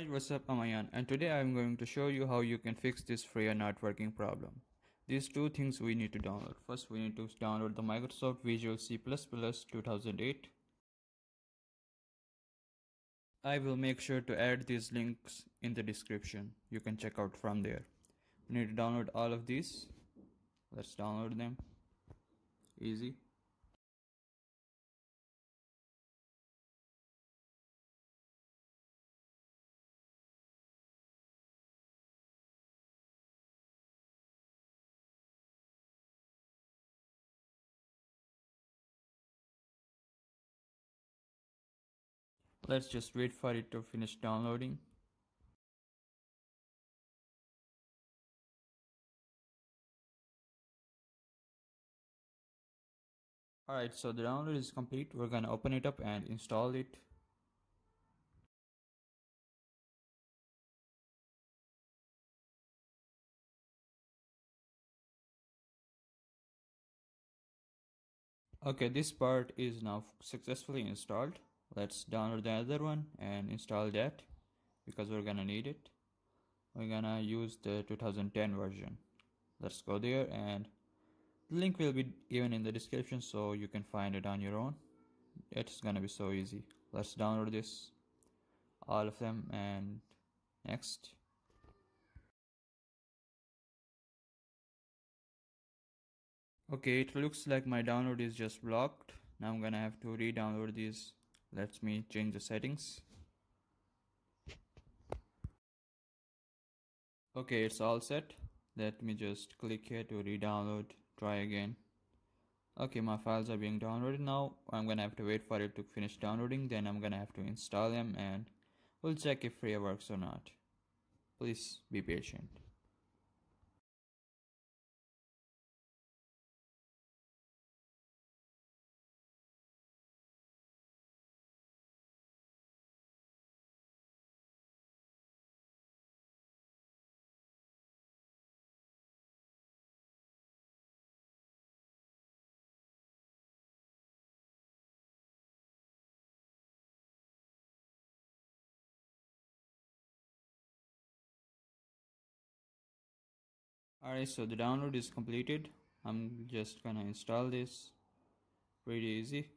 Hi, what's up, I'm Ayan, and today I'm going to show you how you can fix this Frija not working problem. These two things we need to download. First, we need to download the Microsoft Visual C++ 2008. I will make sure to add these links in the description. You can check out from there. We need to download all of these. Let's download them. Easy. Let's just wait for it to finish downloading. Alright, so the download is complete. We're gonna open it up and install it. Okay, this part is now successfully installed. Let's download the other one and install that because we're gonna need it. We're gonna use the 2010 version. Let's go there, and the link will be given in the description so you can find it on your own. It's gonna be so easy. Let's download this, all of them, and next. Okay, it looks like my download is just blocked. Now I'm gonna have to re-download these. Let me change the settings. Okay, it's all set. Let me just click here to re-download, try again. Okay, my files are being downloaded now. I'm gonna have to wait for it to finish downloading, then I'm gonna have to install them and we'll check if Frija works or not. Please be patient. Alright, so the download is completed. I'm just gonna install this. Pretty easy.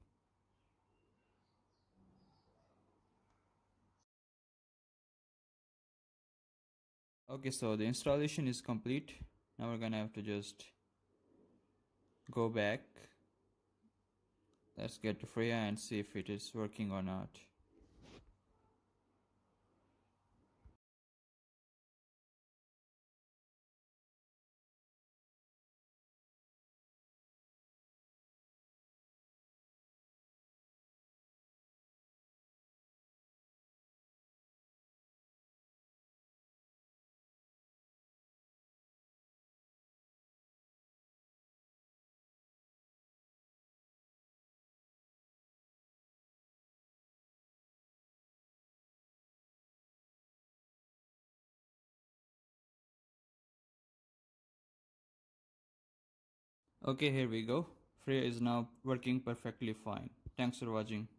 Okay, so the installation is complete. Now we're gonna have to just go back. Let's get to Frija and see if it is working or not. Okay, here we go. Frija is now working perfectly fine. Thanks for watching.